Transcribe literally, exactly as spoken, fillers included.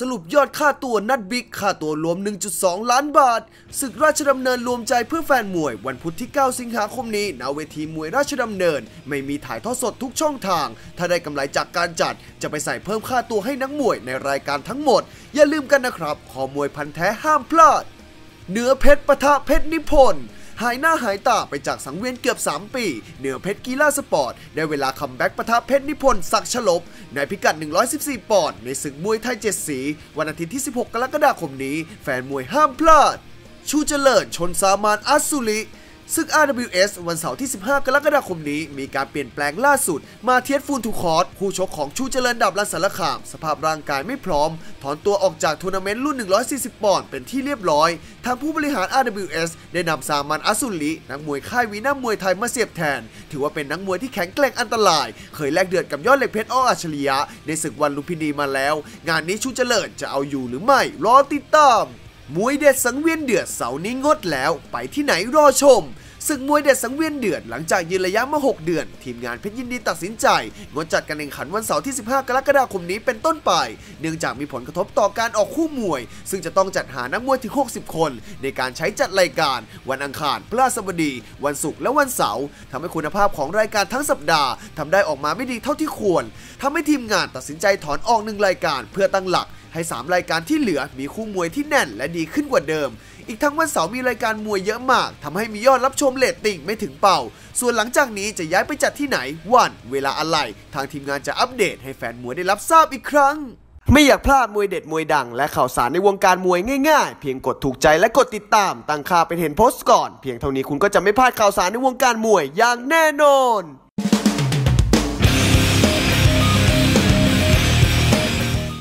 สรุปยอดค่าตัวนัดบิ๊กค่าตัวรวม หนึ่งจุดสองล้านบาทศึกราชดำเนินรวมใจเพื่อแฟนมวยวันพุธที่เก้าสิงหาคมนี้ณเวทีมวยราชดำเนินไม่มีถ่ายทอดสดทุกช่องทางถ้าได้กำไรจากการจัดจะไปใส่เพิ่มค่าตัวให้นักมวยในรายการทั้งหมดอย่าลืมกันนะครับคอมวยพันแท้ห้ามพลาดเหนือเพชรปะทะเพชรนิพนธ์หายหน้าหายตาไปจากสังเวียนเกือบสามปีเหนือเพชรกีฬาสปอร์ตได้เวลาคัมแบ็กปะทะเพชรนิพนธ์ศักดิ์ฉลบในพิกัดหนึ่งร้อยสิบสี่ปอนด์ในศึกมวยไทยเจ็ดสีวันอาทิตย์ที่สิบหกกรกฎาคมนี้แฟนมวยห้ามพลาดชูเจริญชนสามานอัสสุริศึก อาร์ ดับเบิลยู เอส วันเสาร์ที่สิบห้ากรกฎาคมนี้มีการเปลี่ยนแปลงล่าสุดมาเทียสฟูนทูคอร์ตคู่ชกของชูเจริญดับรันสารคามสภาพร่างกายไม่พร้อมถอนตัวออกจากทัวร์นาเมนต์รุ่นหนึ่งร้อยสี่สิบปอนด์เป็นที่เรียบร้อยทางผู้บริหาร อาร์ ดับเบิลยู เอส ได้นำสามัญอัสสุรินักมวยค่ายวีน่ามวยไทยมาเสียบแทนถือว่าเป็นนักมวยที่แข็งแกร่งอันตรายเคยแลกเดือดกับยอดเหล็กเพชร อ.อัจฉริยะในศึกวันลุมพินีมาแล้วงานนี้ชูเจริญจะเอาอยู่หรือไม่รอติดตามมวยเด็ดสังเวียนเดือดเสาร์นี้งดแล้วไปที่ไหนรอชมศึกมวยเด็ดสังเวียนเดือดหลังจากยืนระยะมาหกเดือนทีมงานเพชรยินดีตัดสินใจงดจัดการแข่งขันวันเสาร์ที่สิบห้ากรกฎาคมนี้เป็นต้นไปเนื่องจากมีผลกระทบต่อการออกคู่มวยซึ่งจะต้องจัดหานักมวยถึงหกสิบคนในการใช้จัดรายการวันอังคารพฤหัสบดีวันศุกร์และวันเสาร์ทำให้คุณภาพของรายการทั้งสัปดาห์ทำได้ออกมาไม่ดีเท่าที่ควรทำให้ทีมงานตัดสินใจถอนออกหนึ่งรายการเพื่อตั้งหลักให้สามรายการที่เหลือมีคู่มวยที่แน่นและดีขึ้นกว่าเดิมอีกทั้งวันเสาร์มีรายการมวยเยอะมากทำให้มียอดรับชมเรตติ้งไม่ถึงเป้าส่วนหลังจากนี้จะย้ายไปจัดที่ไหนวันเวลาอะไรทางทีมงานจะอัปเดตให้แฟนมวยได้รับทราบอีกครั้งไม่อยากพลาดมวยเด็ดมวยดังและข่าวสารในวงการมวยง่ายๆเพียงกดถูกใจและกดติดตามตั้งค่าเป็นเห็นโพสต์ก่อนเพียงเท่านี้คุณก็จะไม่พลาดข่าวสารในวงการมวยอย่างแน่นอน